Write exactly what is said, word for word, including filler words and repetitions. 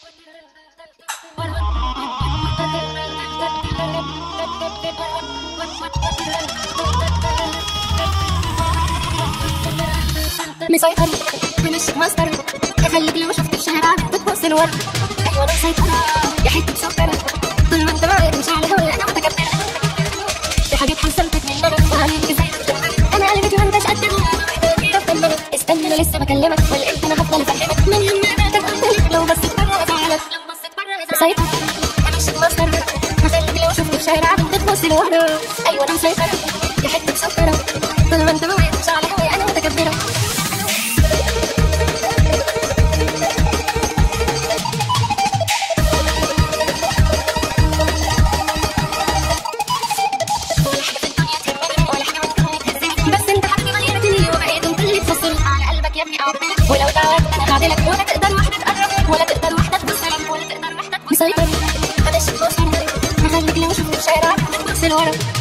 مسيطر ومش مسطر تخليني وشفت الشارع بتبص لورا ايوه انا مسيطرة يا حتة مسكرة طول ما انت معايا مش على هوايا انا متكبرة في حاجات حسنتك من مرة وعليك ازاي انا قلبتي وانت مش قدها طب استنى استنى انا لسه بكلمك والامتى انا هفضل افهمك من يمنا تتقبلك لو بصيت بره ازعلك لو بصيت بره ازعلك مسيطر مش مسطر تخليني وشفت الشارع بتبص لورا ايوه انا مسيطرة يا حتة مسكرة طول ما انت معايا مش على هوايا انا متكبرة ولو تعرف انا هعدلك ولا تقدر وحدك تقرب ولا تقدر وحدك توصلك ولا تقدر وحدك مسيطر انا شايف بصرك هخليك لو شفت الشارع بتبص لورا